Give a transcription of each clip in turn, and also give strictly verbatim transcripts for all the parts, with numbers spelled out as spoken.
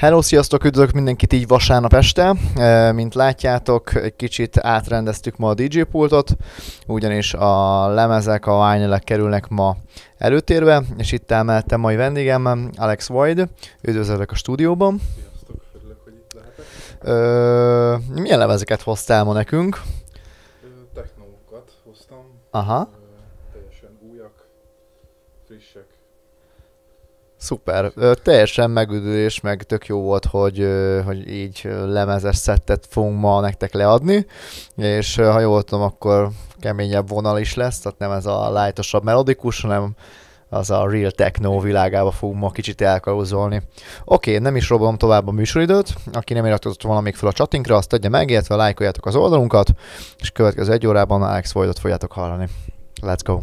Hello, sziasztok, üdvözlök mindenkit így vasárnap este. Mint látjátok, egy kicsit átrendeztük ma a dé jé pultot, ugyanis a lemezek, a vinylek kerülnek ma előtérbe, és itt emeltem mai vendégem, Alex Void. Üdvözöllek a stúdióban. Sziasztok, örülök, hogy itt lehetek. Ö, milyen lemezeket hoztál ma nekünk? Technókat hoztam. Aha. Teljesen újak, frissek. Szuper, teljesen megüdülés, meg tök jó volt, hogy, hogy így lemezes szettet fogunk ma nektek leadni, és ha jól tudom, akkor keményebb vonal is lesz, tehát nem ez a lightosabb melodikus, hanem az a real techno világába fogunk ma kicsit elkalózolni. Oké, nem is robolom tovább a műsoridőt, aki nem iratkozott volna még fel a csatinkra, azt tegye meg, illetve lájkoljátok az oldalunkat, és következő egy órában Alex Voidot fogjátok hallani. Let's go!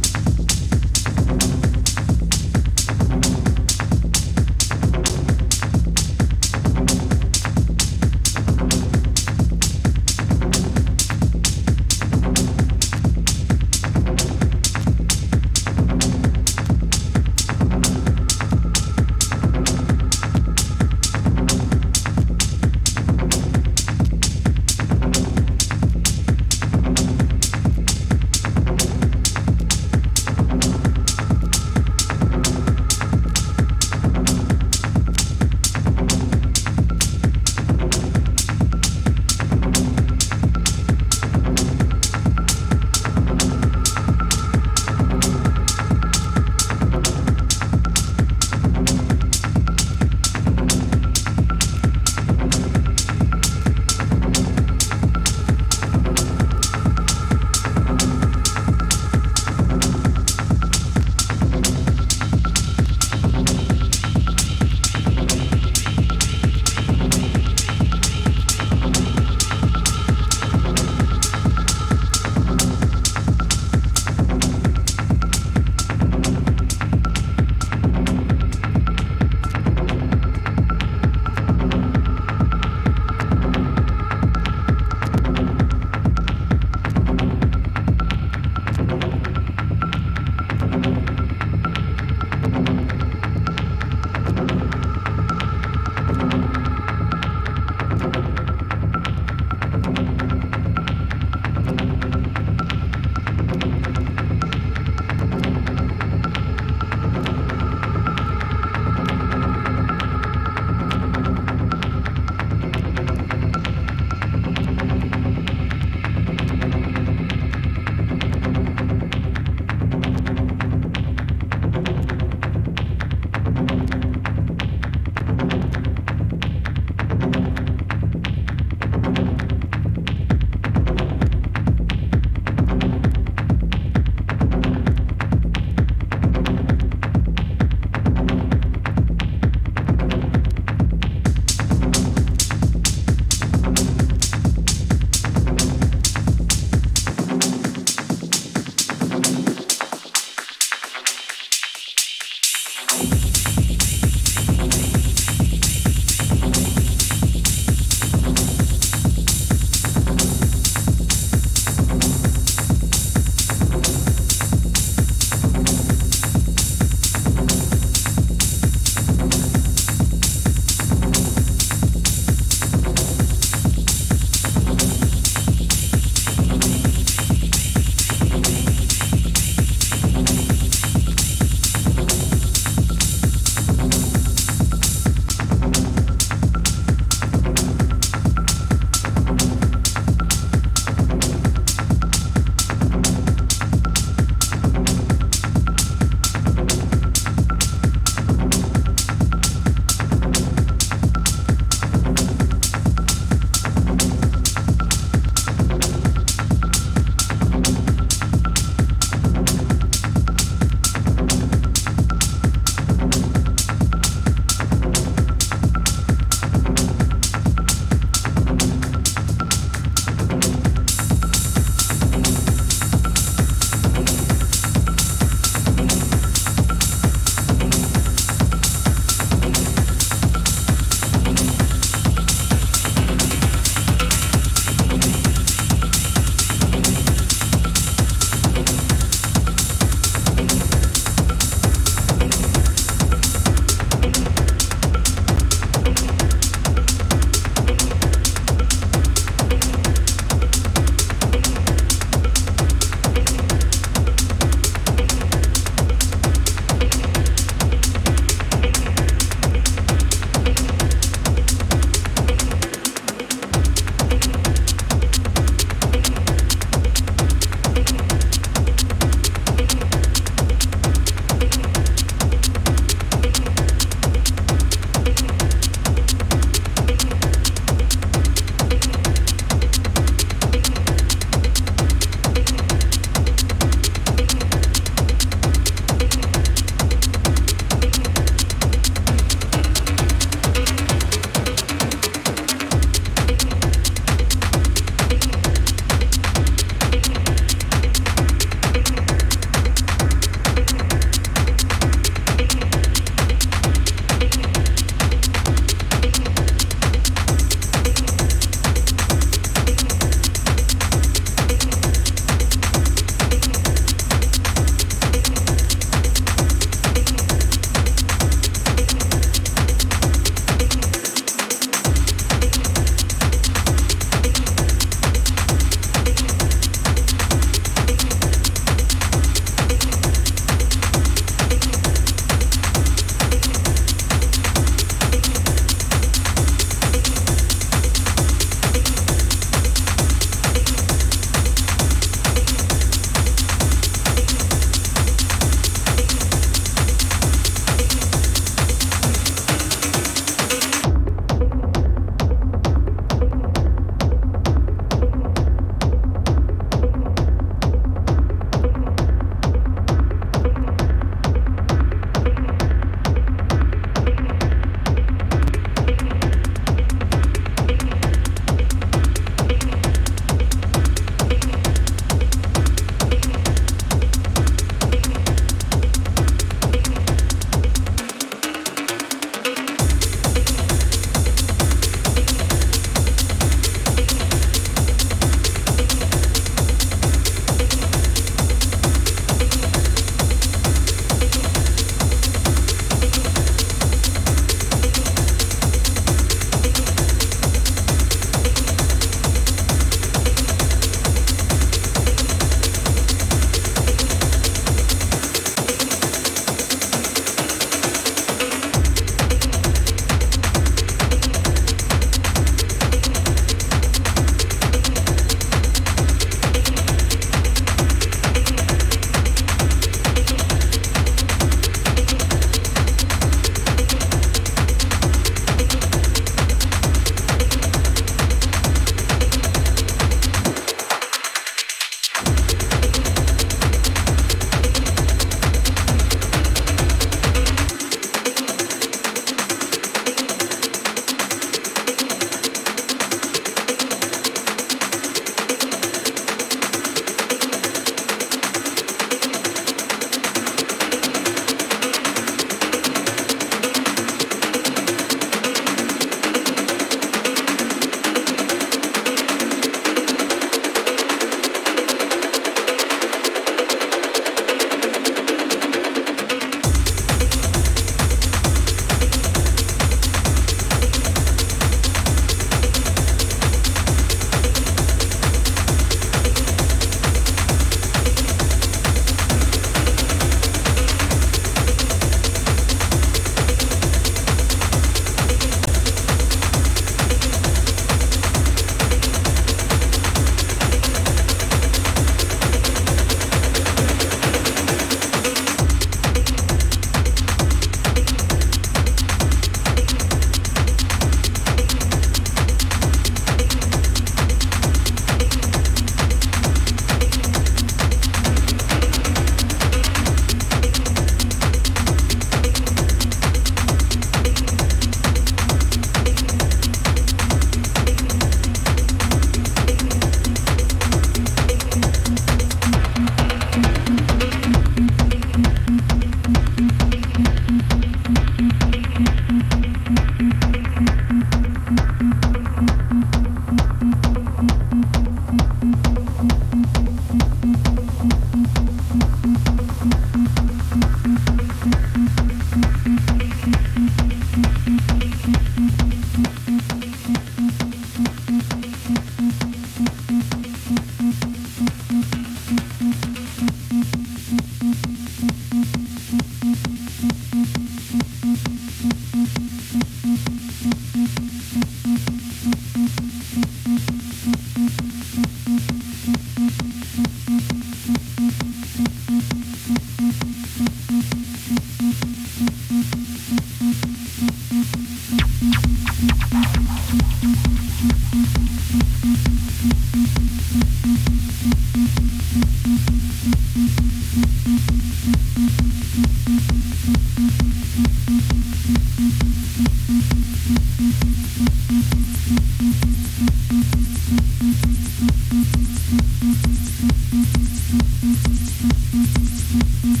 Thank you.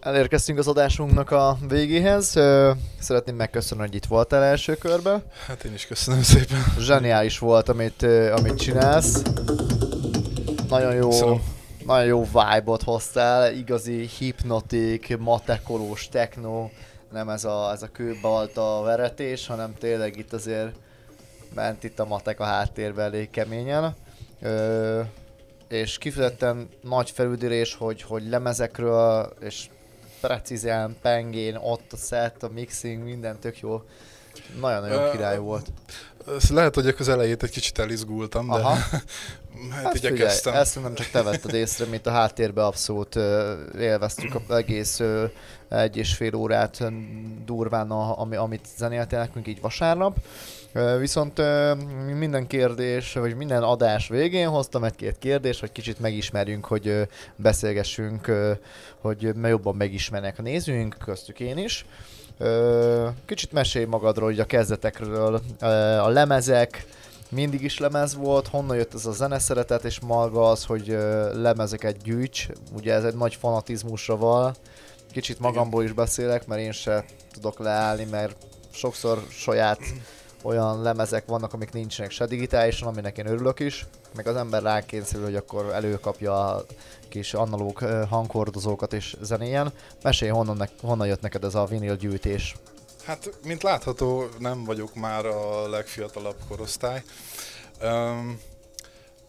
Elérkeztünk az adásunknak a végéhez. Szeretném megköszönni, hogy itt voltál első körben. Hát én is köszönöm szépen. Zseniális volt, amit, amit csinálsz. Nagyon jó. Szóval. Nagyon jó vibe-ot hoztál, igazi hipnotik, matekolós techno, nem ez a, ez a kőbalta veretés, hanem tényleg itt azért ment itt a matek a háttérben elég keményen. Ö, és kifejezetten nagy felüldülés, hogy, hogy lemezekről, és precízen, pengén, ott a set, a mixing, minden tök jó. Nagyon-nagyon király volt. Lehet, hogy az elejét egy kicsit elizgultam, de aha. Hát, hát igyekeztem. Figyelj, ezt nem csak te vetted észre, mint a háttérbe abszolút élveztük az egész egy és fél órát durván, ami, amit zenéltél nekünk így vasárnap. Viszont minden kérdés, vagy minden adás végén hoztam egy-két kérdést, hogy kicsit megismerjünk, hogy beszélgessünk, hogy jobban megismernek a nézőink, köztük én is. Kicsit mesélj magadról, hogy a kezdetekről, a lemezek, mindig is lemez volt, honnan jött ez a zeneszeretet, és maga az, hogy lemezeket gyűjts, ugye ez egy nagy fanatizmusra val. Kicsit magamból is beszélek, mert én se tudok leállni, mert sokszor saját olyan lemezek vannak, amik nincsenek se digitálisan, aminek én örülök is, meg az ember rákényszerül, hogy akkor előkapja a kis analóg hanghordozókat és zenéjen. Mesélj, honnan, honnan jött neked ez a vinyl gyűjtés? Hát, mint látható, nem vagyok már a legfiatalabb korosztály. Um,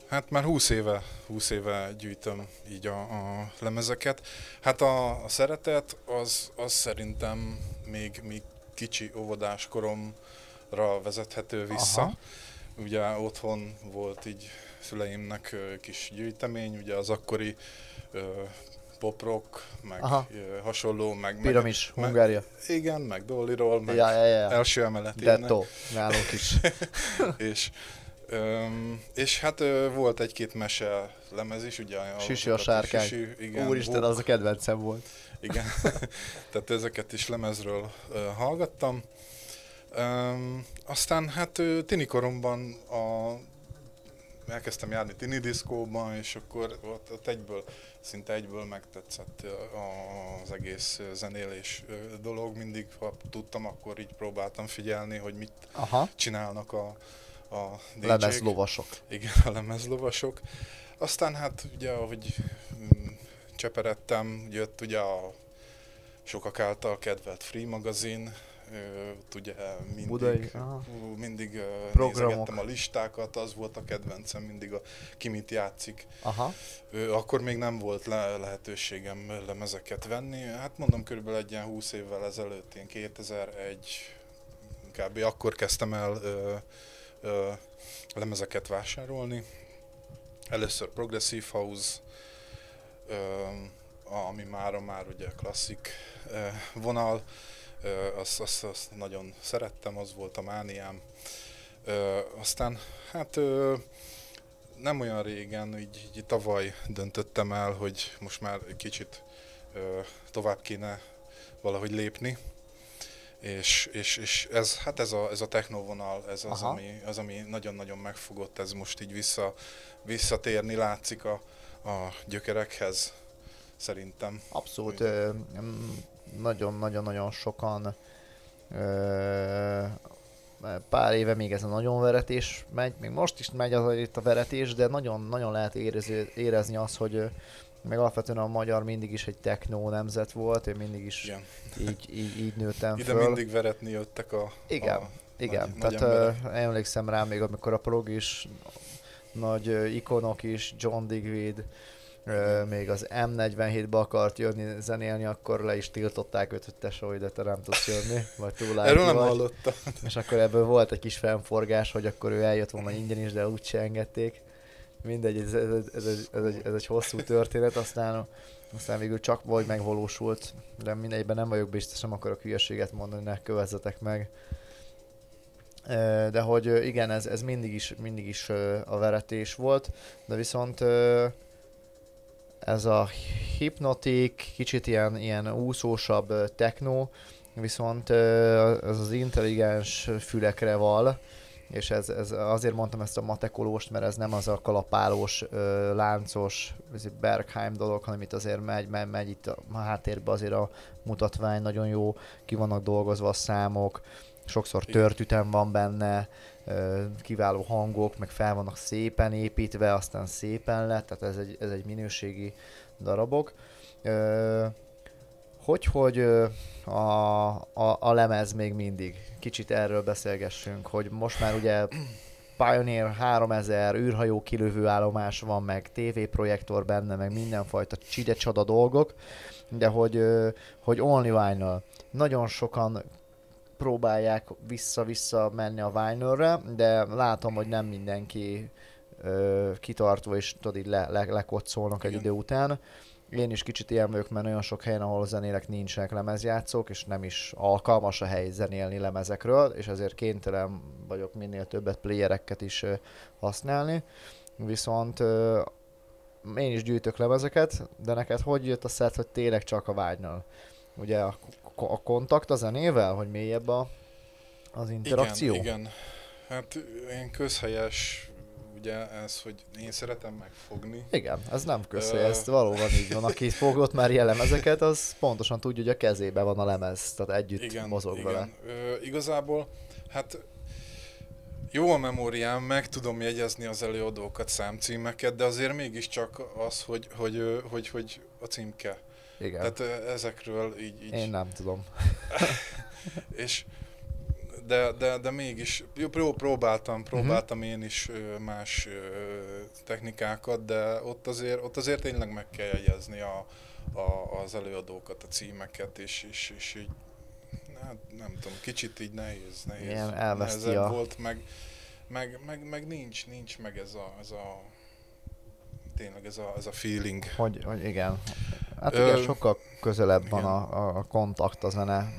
hát már húsz éve, húsz éve gyűjtöm így a, a lemezeket. Hát a, a szeretet az, az szerintem még, még kicsi óvodás korom vezethető vissza. Aha. Ugye otthon volt így szüleimnek kis gyűjtemény, ugye az akkori uh, poprock, meg aha. hasonló, meg... Piramis, meg, Hungária. Meg, igen, meg Dollyról, meg ja, ja, ja. első emelet innen. Detto, nálunk is. és, um, és hát uh, volt egy-két mese lemez is, ugye... Sisi a sárkány. Sisi, igen, úristen, az a kedvencem volt. Igen, tehát ezeket is lemezről uh, hallgattam. Um, aztán hát tinikoromban a, elkezdtem járni tini diszkóban, és akkor ott, ott egyből, szinte egyből megtetszett az egész zenélés dolog. Mindig, ha tudtam, akkor így próbáltam figyelni, hogy mit aha. csinálnak a, a dé jék. Lemezlovasok. Igen, a lemezlovasok. Aztán hát ugye, ahogy cseperedtem, jött ugye a sokak által kedvelt Free magazin. Ugye mindig, Budai, mindig nézegettem a listákat, az volt a kedvencem, mindig a ki mit játszik. Aha. Akkor még nem volt le lehetőségem lemezeket venni. Hát mondom, körülbelül egy ilyen húsz évvel ezelőtt, én kétezer-egy, kb. Akkor kezdtem el ö, ö, lemezeket vásárolni. Először Progressive House, ö, ami mára már ugye klasszik ö, vonal. Azt, azt, azt nagyon szerettem, az volt a mániám. Ö, aztán hát ö, nem olyan régen, így, így tavaly döntöttem el, hogy most már egy kicsit ö, tovább kéne valahogy lépni. És, és, és ez, hát ez a, ez a technovonal, ez az, ami, az, ami nagyon-nagyon megfogott, ez most így vissza, visszatérni látszik a, a gyökerekhez, szerintem. Abszolút. Ö, Nagyon-nagyon-nagyon sokan ö, pár éve még ez a nagyon veretés megy, még most is megy az itt a veretés, de nagyon-nagyon lehet érezni, érezni azt, hogy meg alapvetően a magyar mindig is egy techno nemzet volt, én mindig is igen. Így, így, így nőttem föl. Ide mindig veretni jöttek a... Igen, a igen. Nagy, tehát nagy ö, emlékszem rá még, amikor a prog is, nagy ö, ikonok is, John Digweed, Ö, még az em negyvenhétbe akart jönni zenélni, akkor le is tiltották őt, hogy tesó, hogy de te nem tudsz jönni, vagy túl erről nem hallottam. És akkor ebből volt egy kis fennforgás, hogy akkor ő eljött volna ingyen is, de úgyse engedték. Mindegy, ez, ez, ez, ez, ez, egy, ez egy hosszú történet, aztán, aztán végül csak vagy megvalósult, de mindegyben nem vagyok biztos, nem akarok hülyeséget mondani, ne kövezzetek meg. De hogy igen, ez, ez mindig is, mindig is a veretés volt, de viszont ez a hipnotik, kicsit ilyen, ilyen úszósabb technó, viszont ez az intelligens fülekre val, és ez, ez azért mondtam ezt a matekolóst, mert ez nem az a kalapálós, láncos Bergheim dolog, hanem itt azért megy, megy, megy itt a háttérben azért a mutatvány nagyon jó, ki vannak dolgozva a számok, sokszor tört ütem van benne, kiváló hangok, meg fel vannak szépen építve, aztán szépen lett, tehát ez egy, ez egy minőségi darabok. Hogy, hogy a, a, a lemez még mindig, kicsit erről beszélgessünk, hogy most már ugye Pioneer háromezer űrhajó kilövő állomás van, meg tévéprojektor benne, meg mindenfajta cside-csada dolgok, de hogy, hogy only vinyl. Nagyon sokan próbálják vissza-vissza menni a vinylre, de látom, hogy nem mindenki ö, kitartó, és tudod, így le, le, lekocolnak egy idő után. Én is kicsit ilyen vagyok, mert nagyon sok helyen, ahol zenélek, nincsenek lemezjátszók, és nem is alkalmas a hely zenélni lemezekről, és ezért kénytelen vagyok minél többet playereket is ö, használni. Viszont ö, én is gyűjtök lemezeket, de neked hogy jött a szert, hogy tényleg csak a vinylről? Ugye a, a kontakt a zenével, hogy mélyebb a, az interakció? Igen, igen. Hát én közhelyes, ugye ez, hogy én szeretem megfogni. Igen, ez nem közhelyes, ez valóban így van. Aki fogott már ilyen lemezeket, az pontosan tudja, hogy a kezében van a lemez, tehát együtt igen, mozog igen. vele. Ö, igazából, hát jó a memóriám, meg tudom jegyezni az előadókat, számcímeket, de azért mégiscsak az, hogy, hogy, hogy, hogy a címke. Igen. Tehát ezekről így, így... Én nem tudom. és de, de, de mégis próbáltam, próbáltam uh-huh. én is más technikákat, de ott azért, ott azért tényleg meg kell jegyezni a, a, az előadókat, a címeket, és, és, és így, hát nem tudom, kicsit így nehéz, nehéz. Ilyen elveszti a... volt, meg, meg, meg, meg nincs, nincs meg ez a, ez a tényleg ez a, ez a feeling. Hogy, hogy igen. Hát ugye Ö, sokkal közelebb igen. van a, a kontakt a zene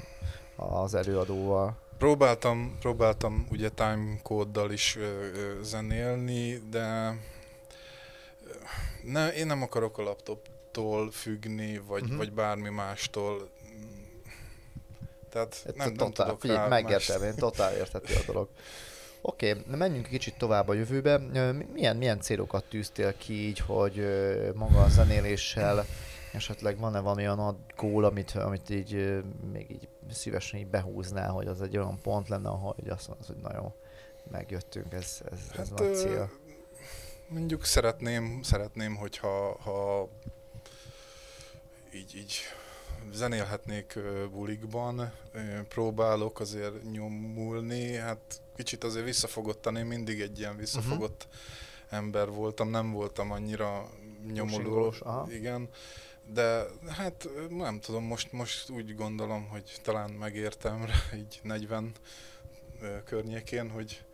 az előadóval. Próbáltam, próbáltam ugye timecode-dal is ö, ö, zenélni, de ne, én nem akarok a laptoptól függni, vagy, uh-huh. vagy bármi mástól. Tehát nem, nem totál, tudok figyelj, rá megértem, én totál érthető a dolog. Oké, okay, menjünk kicsit tovább a jövőbe. Milyen, milyen célokat tűztél ki így, hogy maga a zenéléssel esetleg van-e valami olyan ad gól, amit, amit így még így szívesen így behúznál, hogy az egy olyan pont lenne, ahogy azt mondod, hogy na jó, megjöttünk, ez, ez, ez hát, nagy cél. Mondjuk szeretném, szeretném hogyha ha így, így zenélhetnék bulikban, próbálok azért nyomulni, hát kicsit azért visszafogottan, én mindig egy ilyen visszafogott uh-huh. ember voltam, nem voltam annyira nyomuló, igen. De hát nem tudom, most, most úgy gondolom, hogy talán megértem rá, így negyven környékén, hogy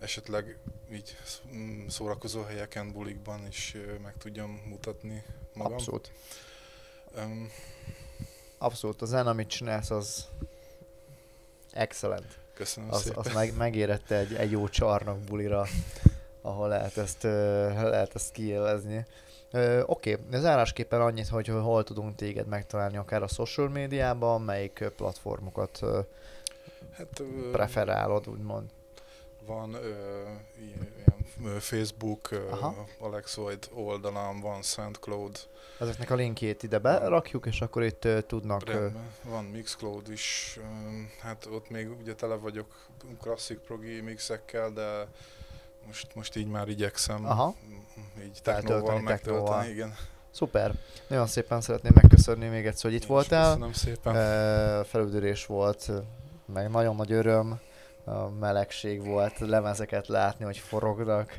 esetleg így szórakozó helyeken, bulikban is meg tudjam mutatni magam. Abszolút. Um, Abszolút, a zen, amit csinálsz, az excellent. Köszönöm az, szépen. Az meg, megérette egy, egy jó csarnok bulira, ahol lehet ezt, lehet ezt kiélezni. Oké, okay. Zárásképpen annyit, hogy hol tudunk téged megtalálni, akár a social médiában, melyik platformokat hát, preferálod, úgymond? Van ö, ilyen Facebook, aha. Alex Void oldalam, van SoundCloud. Ezeknek a linkjét ide berakjuk, és akkor itt tudnak... Rendben. Van Mixcloud is, hát ott még ugye tele vagyok klasszik progi mixekkel, de most, most így már igyekszem. Aha. Így technóval megtölteni, igen. Szuper! Nagyon szépen szeretném megköszönni még egyszer, hogy itt voltál. Köszönöm szépen. Felüldülés volt, meg nagyon nagy öröm, melegség volt lemezeket látni, hogy forognak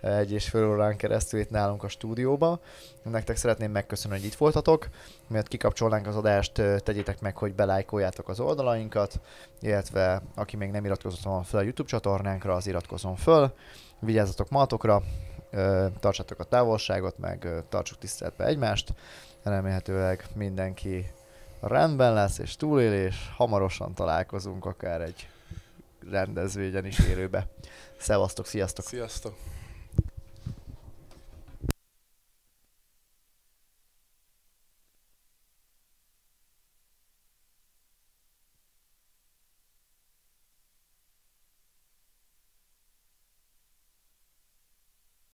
egy és fél órán keresztül itt nálunk a stúdióba. Nektek szeretném megköszönni, hogy itt voltatok. Miért kikapcsolnánk az adást, tegyétek meg, hogy belájkoljátok az oldalainkat, illetve aki még nem iratkozott volna fel a YouTube csatornánkra, az iratkozzon föl. Vigyázzatok matokra, tartsatok a távolságot, meg tartsuk tiszteletbe egymást. Remélhetőleg mindenki rendben lesz és túlél, és hamarosan találkozunk akár egy rendezvényen is élőbe. Szevasztok, sziasztok! Sziasztok!